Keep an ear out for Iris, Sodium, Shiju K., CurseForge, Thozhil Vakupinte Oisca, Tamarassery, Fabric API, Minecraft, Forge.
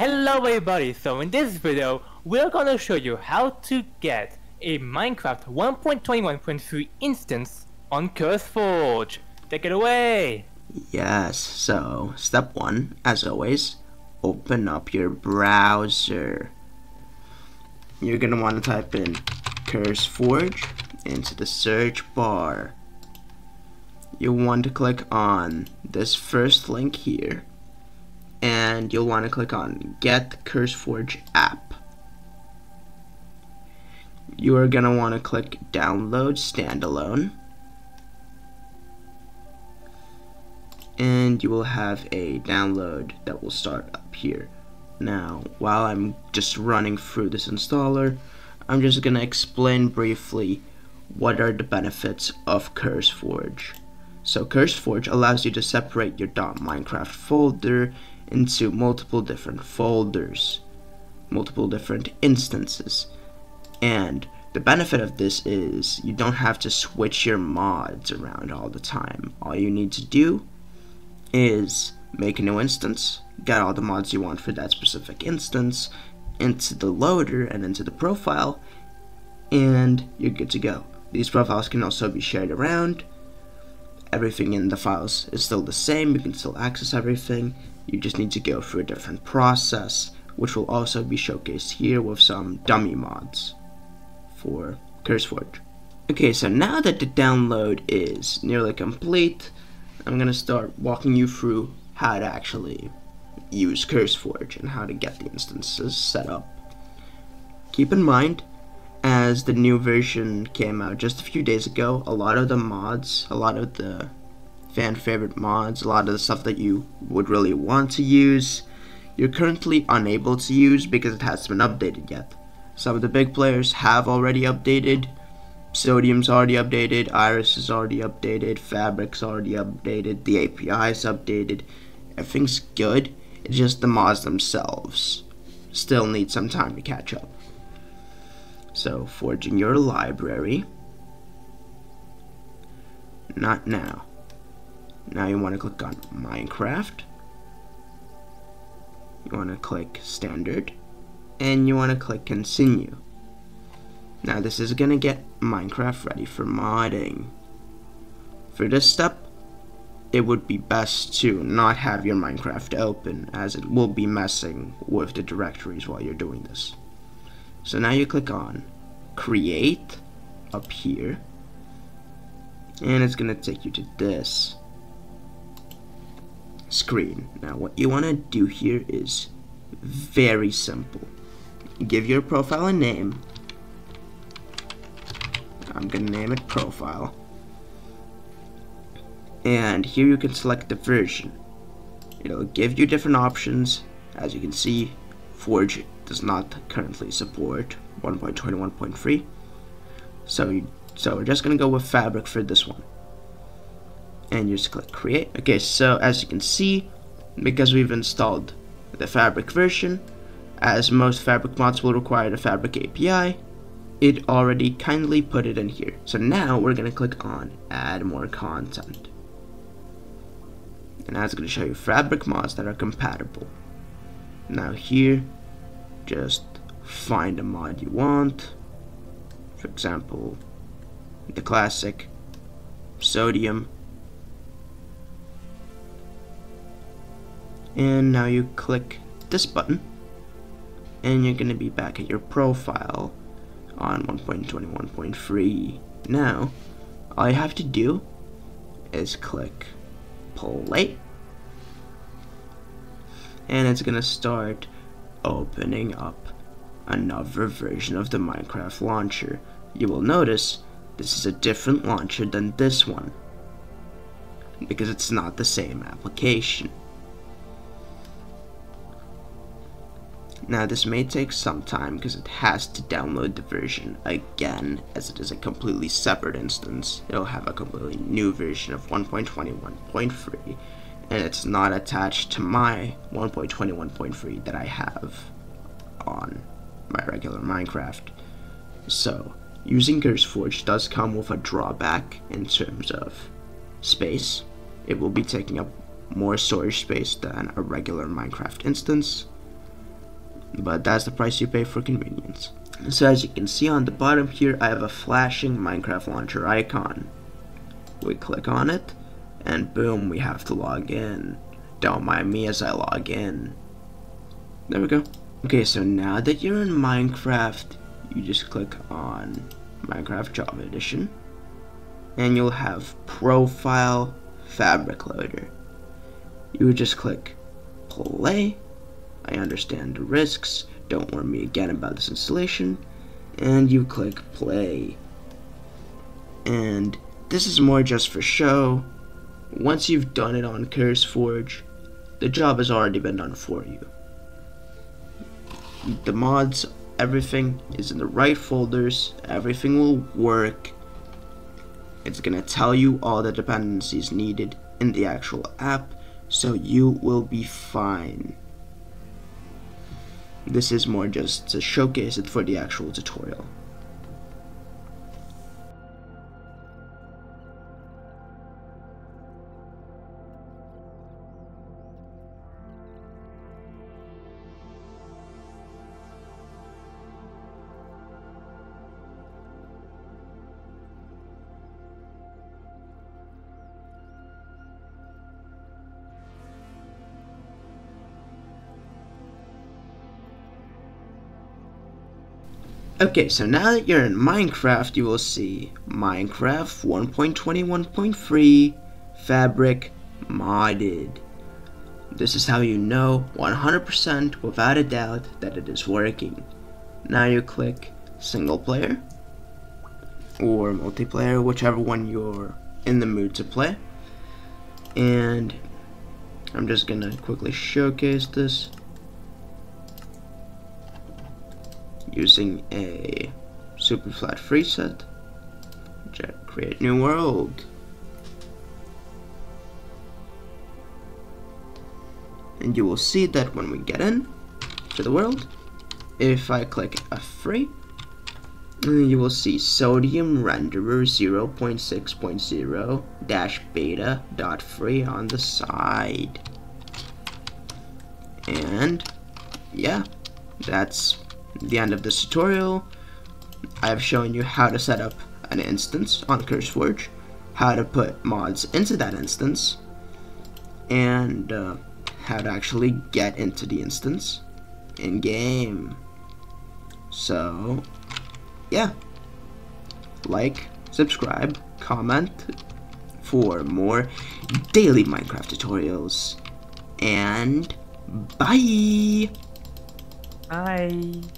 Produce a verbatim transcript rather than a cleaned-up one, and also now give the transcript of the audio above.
Hello everybody, so in this video we're gonna show you how to get a Minecraft one point twenty-one point three instance on CurseForge. Take it away! Yes, so step one, as always, open up your browser. You're gonna want to type in CurseForge into the search bar. You'll want to click on this first link here, and you'll want to click on Get CurseForge App. You are going to want to click Download Standalone, and you will have a download that will start up here. Now, while I'm just running through this installer, I'm just going to explain briefly what are the benefits of CurseForge. So CurseForge allows you to separate your .minecraft folder into multiple different folders, multiple different instances. And the benefit of this is you don't have to switch your mods around all the time. All you need to do is make a new instance, get all the mods you want for that specific instance into the loader and into the profile, and you're good to go. These profiles can also be shared around. Everything in the files is still the same, you can still access everything, you just need to go through a different process, which will also be showcased here with some dummy mods for CurseForge. Okay, so now that the download is nearly complete, I'm going to start walking you through how to actually use CurseForge and how to get the instances set up. Keep in mind, as the new version came out just a few days ago, a lot of the mods, a lot of the fan favorite mods, a lot of the stuff that you would really want to use, you're currently unable to use because it hasn't been updated yet. Some of the big players have already updated. Sodium's already updated, Iris is already updated, Fabric's already updated, the A P I is updated, everything's good, it's just the mods themselves still need some time to catch up. So, forging your library. Not now. Now you want to click on Minecraft. You want to click Standard. And you want to click Continue. Now this is going to get Minecraft ready for modding. For this step, it would be best to not have your Minecraft open, as it will be messing with the directories while you're doing this. So now you click on Create up here, and it's going to take you to this screen. Now what you want to do here is very simple. Give your profile a name. I'm going to name it Profile. And here you can select the version. It'll give you different options. As you can see, Forge does not currently support one point twenty-one point three, so you, so we're just gonna go with Fabric for this one, and you just click Create. Okay, so as you can see, because we've installed the Fabric version, as most Fabric mods will require the Fabric A P I, it already kindly put it in here. So now we're gonna click on Add More Content, and now it's gonna show you Fabric mods that are compatible. Now here, just find a mod you want. For example, the classic Sodium. And now you click this button, and you're going to be back at your profile on one point twenty-one point three. Now, all you have to do is click Play, and it's going to start opening up another version of the Minecraft launcher. You will notice this is a different launcher than this one because it's not the same application. Now this may take some time because it has to download the version again, as it is a completely separate instance. It'll have a completely new version of one point twenty-one point three. And it's not attached to my one point twenty-one point three that I have on my regular Minecraft. So, using CurseForge does come with a drawback in terms of space. It will be taking up more storage space than a regular Minecraft instance. but that's the price you pay for convenience. So as you can see on the bottom here, I have a flashing Minecraft launcher icon. We click on it, and boom, we have to log in. Don't mind me as I log in. There we go. Okay, so now that you're in Minecraft, you just click on Minecraft Java Edition, and you'll have Profile Fabric Loader. You would just click Play. I understand the risks. Don't worry me again about this installation. And you click Play. And this is more just for show. Once you've done it on CurseForge, the job has already been done for you. The mods, everything is in the right folders. Everything will work. It's going to tell you all the dependencies needed in the actual app, so you will be fine. This is more just to showcase it for the actual tutorial. Okay, so now that you're in Minecraft, you will see Minecraft one point twenty-one point three Fabric Modded. This is how you know one hundred percent without a doubt that it is working. Now you click single player or multiplayer, whichever one you're in the mood to play. And I'm just gonna quickly showcase this using a super flat preset. Create new world. And you will see that when we get in to the world, if I click F three, you will see Sodium Renderer zero point six point zero dash beta dot free on the side. And yeah, that's the end of this tutorial. I have shown you how to set up an instance on CurseForge, how to put mods into that instance, and uh, how to actually get into the instance in game. So yeah, like, subscribe, comment for more daily Minecraft tutorials, and bye. Bye.